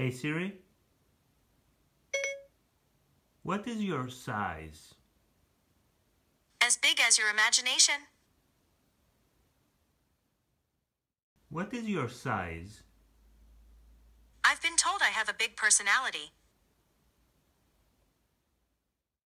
Hey Siri, what is your size? As big as your imagination. What is your size? I've been told I have a big personality.